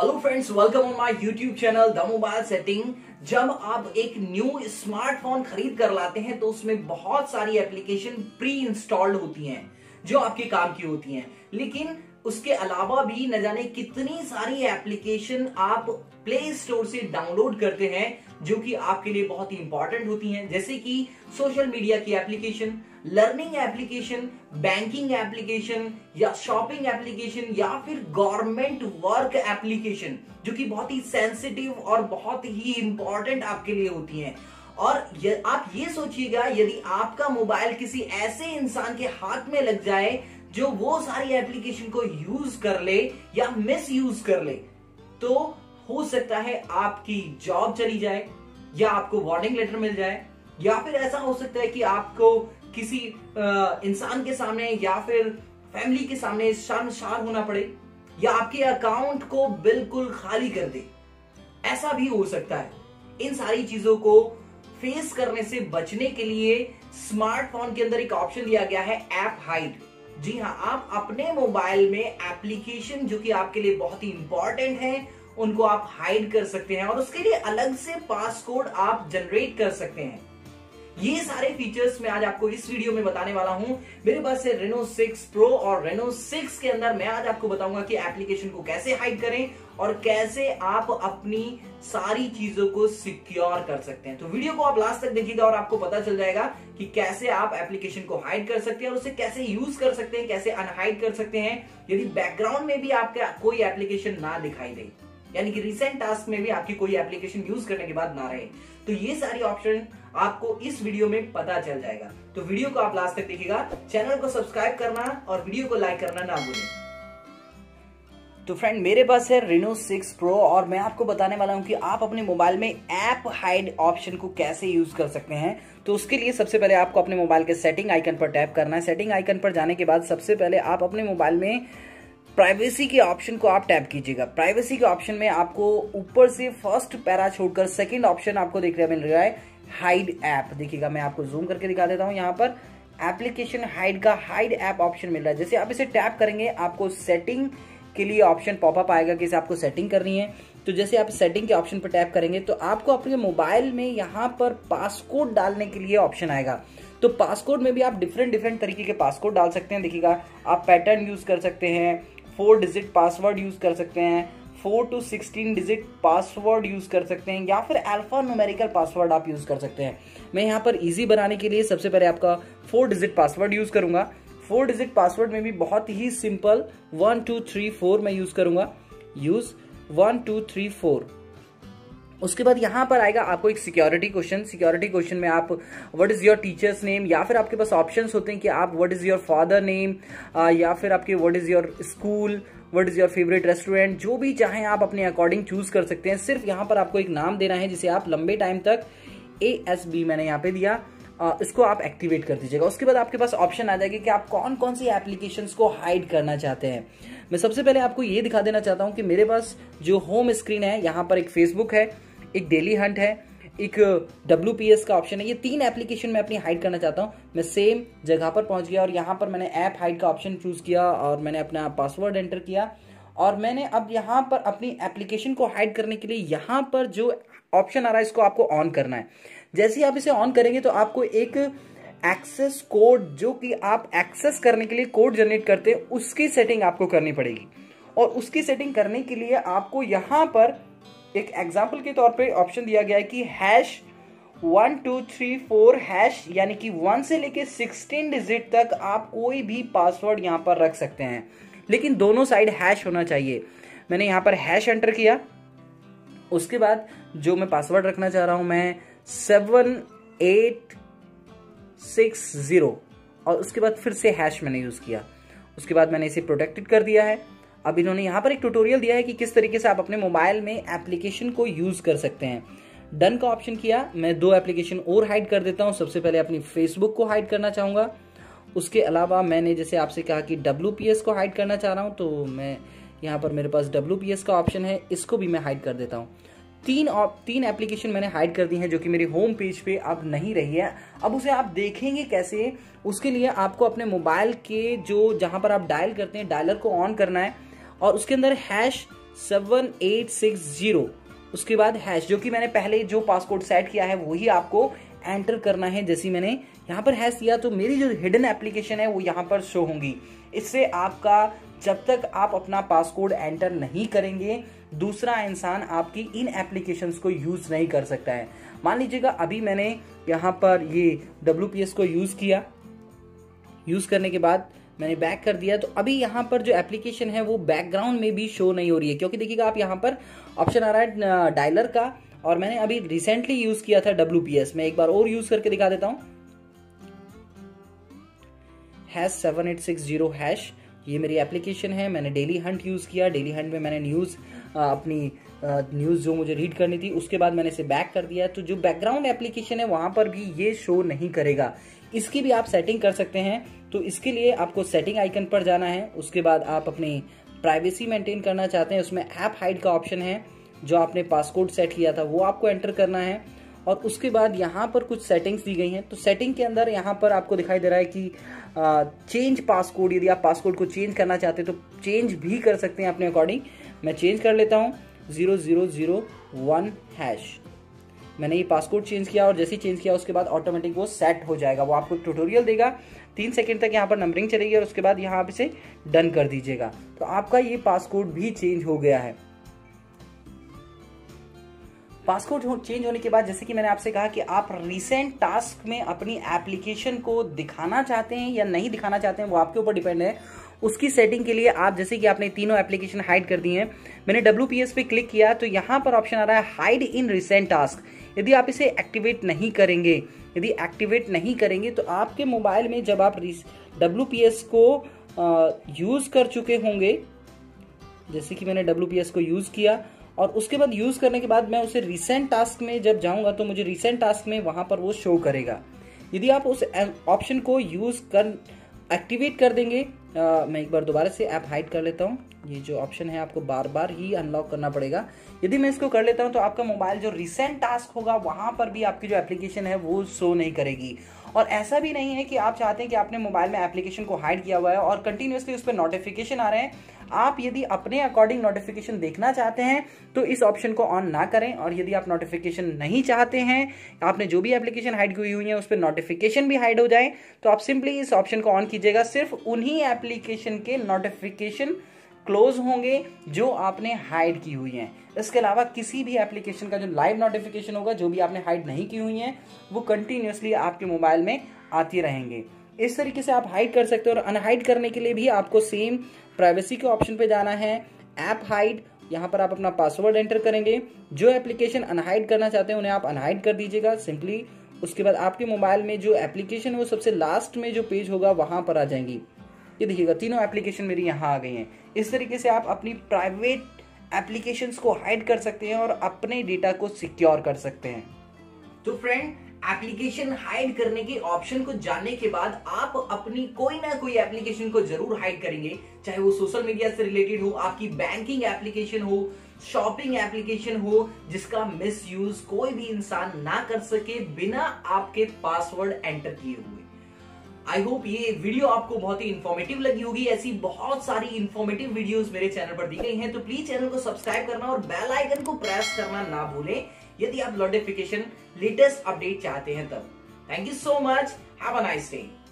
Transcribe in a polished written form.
Hello friends, welcome on my YouTube channel the mobile setting. जब आप एक new smartphone खरीद कर लाते हैं तो उसमें बहुत सारी एप्लीकेशन प्री इंस्टॉल्ड होती हैं जो आपके काम की होती हैं, लेकिन उसके अलावा भी न जाने कितनी सारी एप्लीकेशन आप प्ले स्टोर से डाउनलोड करते हैं जो कि आपके लिए बहुत ही इंपॉर्टेंट होती हैं, जैसे कि सोशल मीडिया की application, learning application, banking application या शॉपिंग एप्लीकेशन या फिर गवर्नमेंट वर्क एप्लीकेशन जो कि बहुत ही सेंसिटिव और बहुत ही इंपॉर्टेंट आपके लिए होती हैं। और आप ये सोचिएगा, यदि आपका मोबाइल किसी ऐसे इंसान के हाथ में लग जाए जो वो सारी एप्लीकेशन को यूज कर ले या मिस यूज कर ले तो हो सकता है आपकी जॉब चली जाए या आपको वार्निंग लेटर मिल जाए, या फिर ऐसा हो सकता है कि आपको किसी इंसान के सामने या फिर फैमिली के सामने शर्मसार होना पड़े या आपके अकाउंट को बिल्कुल खाली कर दे। ऐसा भी हो सकता है। इन सारी चीजों को फेस करने से बचने के लिए स्मार्टफोन के अंदर एक ऑप्शन दिया गया है, ऐप हाइड। जी हाँ, आप अपने मोबाइल में एप्लीकेशन जो कि आपके लिए बहुत ही इंपॉर्टेंट है उनको आप हाइड कर सकते हैं और उसके लिए अलग से पासकोड आप जनरेट कर सकते हैं। ये सारे फीचर्स मैं आज आपको इस वीडियो में बताने वाला हूं। मेरे पास है रेनो 6 प्रो और रेनो 6 के अंदर मैं आज आपको बताऊंगा कि एप्लीकेशन को कैसे हाइड करें और कैसे आप अपनी सारी चीजों को सिक्योर कर सकते हैं। तो वीडियो को आप लास्ट तक देखिएगा और आपको पता चल जाएगा कि कैसे आप एप्लीकेशन को हाइड कर सकते हैं और उसे कैसे यूज कर सकते हैं, कैसे अनहाइड कर सकते हैं यदि बैकग्राउंड में भी आपका कोई एप्लीकेशन ना दिखाई दे, यानी कि रिसेंट टास्क में भी आपकी कोई एप्लीकेशन यूज करने के बाद ना रहे। तो ये सारी ऑप्शन आपको इस वीडियो में पता चल जाएगा। तो वीडियो को आप लास्ट तक देखिएगा, चैनल को सब्सक्राइब करना और वीडियो को लाइक करना ना भूलें। तो फ्रेंड, मेरे पास है रेनो 6 प्रो और मैं आपको बताने वाला हूं कि आप अपने मोबाइल में ऐप हाइड ऑप्शन को कैसे यूज कर सकते हैं। तो उसके लिए सबसे पहले आपको अपने मोबाइल के सेटिंग आइकन पर टैप करना है। सेटिंग आइकन पर जाने के बाद सबसे पहले आप अपने मोबाइल में प्राइवेसी के ऑप्शन को आप टैप कीजिएगा। प्राइवेसी के ऑप्शन में आपको ऊपर से फर्स्ट पैरा छोड़कर सेकंड ऑप्शन आपको देखने को मिल रहा है, हाइड ऐप। देखिएगा, मैं आपको जूम करके दिखा देता हूं। यहाँ पर एप्लीकेशन हाइड का हाइड ऐप ऑप्शन मिल रहा है। जैसे आप इसे टैप करेंगे आपको सेटिंग के लिए ऑप्शन पॉपअप आएगा कि आपको सेटिंग करनी है। तो जैसे आप सेटिंग के ऑप्शन पर टैप करेंगे तो आपको अपने मोबाइल में यहाँ पर पासकोड डालने के लिए ऑप्शन आएगा। तो पासकोड में भी आप डिफरेंट तरीके के पासकोड डाल सकते हैं। देखिएगा, आप पैटर्न यूज कर सकते हैं, 4 डिजिट पासवर्ड यूज कर सकते हैं, 4 to 16 डिजिट पासवर्ड यूज कर सकते हैं या फिर अल्फा न्यूमेरिकल पासवर्ड आप यूज कर सकते हैं। मैं यहाँ पर इजी बनाने के लिए सबसे पहले आपका 4 डिजिट पासवर्ड यूज करूंगा। 4 डिजिट पासवर्ड में भी बहुत ही सिंपल 1234 मैं यूज करूंगा। यूज 1234। उसके बाद यहाँ पर आएगा आपको एक सिक्योरिटी क्वेश्चन। सिक्योरिटी क्वेश्चन में आप what is your teacher's name, या फिर आपके पास ऑप्शंस होते हैं कि आप what is your father name या फिर आपके what is your school, what is your favourite restaurant, जो भी चाहें आप अपने अकॉर्डिंग चूज कर सकते हैं। सिर्फ यहाँ पर आपको एक नाम देना है जिसे आप लंबे टाइम तक ASB मैंने यहाँ पे दिया, इसको आप एक्टिवेट कर दीजिएगा। उसके बाद आपके पास ऑप्शन आ जाएगा कि आप कौन कौन सी एप्लीकेशंस को हाइड करना चाहते हैं। मैं सबसे पहले आपको ये दिखा देना चाहता हूँ कि मेरे पास जो होम स्क्रीन है यहाँ पर एक फेसबुक है, एक डेली हंट है, एक WPS का ऑप्शन है। ये 3 एप्लीकेशन मैं अपनी हाइड करना चाहता हूँ। मैं सेम जगह पर पहुँच गया और यहाँ पर मैंने ऐप हाइड का ऑप्शन चूज किया और मैंने अपना पासवर्ड एंटर किया और मैंने अब यहाँ पर अपनी एप्लीकेशन को हाइड करने के लिए यहाँ पर जो ऑप्शन आ रहा है इसको आपको ऑन करना है। जैसे ही आप इसे ऑन करेंगे तो आपको एक एक्सेस कोड, जो कि आप एक्सेस करने के लिए कोड जनरेट करते हैं, उसकी सेटिंग आपको करनी पड़ेगी। और उसकी सेटिंग करने के लिए आपको यहाँ पर एक एग्जाम्पल के तौर पे ऑप्शन दिया गया है कि हैश 1234 हैश, यानी कि 1 से लेके 16 डिजिट तक आप कोई भी पासवर्ड यहाँ पर रख सकते हैं, लेकिन दोनों साइड हैश होना चाहिए। मैंने यहाँ पर हैश एंटर किया। उसके बाद जो मैं पासवर्ड रखना चाह रहा हूँ मैं 7860 और उसके बाद फिर से हैश मैंने यूज़ किया। उसके बाद मैंने इसे प्रोटेक्टेड कर दिया है। अब इन्होंने यहाँ पर एक ट्यूटोरियल दिया है कि किस तरीके से आप अपने मोबाइल में एप्लीकेशन को यूज़ कर सकते हैं। डन का ऑप्शन किया। मैं 2 एप्लीकेशन और हाइड कर देता हूँ। सबसे पहले अपनी फेसबुक को हाइड करना चाहूँगा। उसके अलावा मैंने जैसे आपसे कहा कि WPS को हाइड करना चाह रहा हूँ तो मैं यहाँ पर मेरे पास WPS का ऑप्शन है, इसको भी मैं हाइड कर देता हूँ। तीन एप्लीकेशन मैंने हाइड कर दी हैं जो कि मेरी होम पेज पे अब नहीं रही है। अब उसे आप देखेंगे कैसे, उसके लिए आपको अपने मोबाइल के जहाँ पर आप डायल करते हैं डायलर को ऑन करना है और उसके अंदर हैश 7 8 6 0, उसके बाद हैश, जो कि मैंने पहले जो पासकोड सेट किया है वही आपको एंटर करना है। जैसे मैंने यहाँ पर हैश किया तो मेरी जो हिडन एप्लीकेशन है वो यहाँ पर शो होंगी। इससे आपका, जब तक आप अपना पासकोड एंटर नहीं करेंगे, दूसरा इंसान आपकी इन एप्लीकेशंस को यूज़ नहीं कर सकता है। मान लीजिएगा अभी मैंने यहाँ पर ये WPS को यूज़ किया, यूज़ करने के बाद मैंने बैक कर दिया, तो अभी यहाँ पर जो एप्लीकेशन है वो बैकग्राउंड में भी शो नहीं हो रही है, क्योंकि देखिएगा आप यहाँ पर ऑप्शन आ रहा है डायलर का, और मैंने अभी रिसेंटली यूज़ किया था WPS। मैं एक बार और यूज़ करके दिखा देता हूँ, #7860 हैश, ये मेरी एप्लीकेशन है। मैंने डेली हंट यूज़ किया, डेली हंट में मैंने न्यूज़, अपनी न्यूज़ जो मुझे रीड करनी थी, उसके बाद मैंने इसे बैक कर दिया, तो जो बैकग्राउंड एप्लीकेशन है वहाँ पर भी ये शो नहीं करेगा। इसकी भी आप सेटिंग कर सकते हैं, तो इसके लिए आपको सेटिंग आइकन पर जाना है। उसके बाद आप अपनी प्राइवेसी मेंटेन करना चाहते हैं, उसमें ऐप हाइड का ऑप्शन है, जो आपने पासकोड सेट किया था वो आपको एंटर करना है, और उसके बाद यहाँ पर कुछ सेटिंग्स दी गई हैं। तो सेटिंग के अंदर यहाँ पर आपको दिखाई दे रहा है कि चेंज पासकोड, यदि आप पासकोड को चेंज करना चाहते हैं तो चेंज भी कर सकते हैं अपने अकॉर्डिंग। मैं चेंज कर लेता हूँ 0001 हैश। मैंने ये पासकोड चेंज किया, और जैसे ही चेंज किया उसके बाद ऑटोमेटिक वो सेट हो जाएगा। वो आपको ट्यूटोरियल देगा, 3 सेकंड तक यहाँ पर नंबरिंग चलेगी, और उसके बाद यहाँ आप इसे डन कर दीजिएगा, तो आपका ये पासकोड भी चेंज हो गया है। पासकोड चेंज होने के बाद, जैसे कि मैंने आपसे कहा कि आप रिसेंट टास्क में अपनी एप्लीकेशन को दिखाना चाहते हैं या नहीं दिखाना चाहते हैं, वो आपके ऊपर डिपेंड है। उसकी सेटिंग के लिए आप, जैसे कि आपने तीनों एप्लीकेशन हाइड कर दी हैं, मैंने WPS पे क्लिक किया तो यहाँ पर ऑप्शन आ रहा है हाइड इन रिसेंट टास्क। यदि आप इसे एक्टिवेट नहीं करेंगे, तो आपके मोबाइल में जब आप WPS को यूज़ कर चुके होंगे, जैसे कि मैंने WPS को यूज़ किया, और उसके बाद यूज़ करने के बाद मैं उसे रिसेंट टास्क में जब जाऊंगा तो मुझे रिसेंट टास्क में वहाँ पर वो शो करेगा। यदि आप उस ऑप्शन को एक्टिवेट कर देंगे, मैं एक बार दोबारा से ऐप हाइड कर लेता हूँ, ये जो ऑप्शन है आपको बार बार ही अनलॉक करना पड़ेगा। यदि मैं इसको कर लेता हूँ तो आपका मोबाइल जो रिसेंट टास्क होगा वहाँ पर भी आपकी जो एप्लीकेशन है वो शो नहीं करेगी। और ऐसा भी नहीं है कि आप चाहते हैं कि आपने मोबाइल में एप्लीकेशन को हाइड किया हुआ है और कंटिन्यूसली उस पर नोटिफिकेशन आ रहे हैं। आप यदि अपने अकॉर्डिंग नोटिफिकेशन देखना चाहते हैं तो इस ऑप्शन को ऑन ना करें, और यदि आप नोटिफिकेशन नहीं चाहते हैं, आपने जो भी एप्लीकेशन हाइड की हुई है उस पर नोटिफिकेशन भी हाइड हो जाए, तो आप सिंपली इस ऑप्शन को ऑन कीजिएगा। सिर्फ उन्हीं एप्लीकेशन के नोटिफिकेशन क्लोज होंगे जो आपने हाइड की हुई हैं। इसके अलावा किसी भी एप्लीकेशन का जो लाइव नोटिफिकेशन होगा, जो भी आपने हाइड नहीं की हुई हैं, वो कंटिन्यूसली आपके मोबाइल में आती रहेंगे। इस तरीके से आप हाइड कर सकते हो। और अनहाइड करने के लिए भी आपको सेम प्राइवेसी के ऑप्शन पे जाना है, ऐप हाइड, यहाँ पर आप अपना पासवर्ड एंटर करेंगे। जो एप्लीकेशन अनहाइड करना चाहते हैं उन्हें आप अनहाइड कर दीजिएगा सिंपली। उसके बाद आपके मोबाइल में जो एप्लीकेशन है वो सबसे लास्ट में जो पेज होगा वहाँ पर आ जाएंगी। ये देखिएगा तीनों एप्लीकेशन मेरी यहाँ आ गई हैं। इस तरीके से आप अपनी प्राइवेट एप्लीकेशंस को हाइड कर सकते हैं और अपने डेटा को सिक्योर कर सकते हैं। तो फ्रेंड, एप्लीकेशन हाइड करने के ऑप्शन को जानने के बाद आप अपनी कोई ना कोई एप्लीकेशन को जरूर हाइड करेंगे, चाहे वो सोशल मीडिया से रिलेटेड हो, आपकी बैंकिंग एप्लीकेशन हो, शॉपिंग एप्लीकेशन हो, जिसका मिसयूज कोई भी इंसान ना कर सके बिना आपके पासवर्ड एंटर किए हुए। आई होप ये वीडियो आपको बहुत ही इन्फॉर्मेटिव लगी होगी। ऐसी बहुत सारी इन्फॉर्मेटिव वीडियोस मेरे चैनल पर दी गई हैं, तो प्लीज चैनल को सब्सक्राइब करना और बेल आइकन को प्रेस करना ना भूलें यदि आप नोटिफिकेशन लेटेस्ट अपडेट चाहते हैं तब। Thank you so much, have a nice day.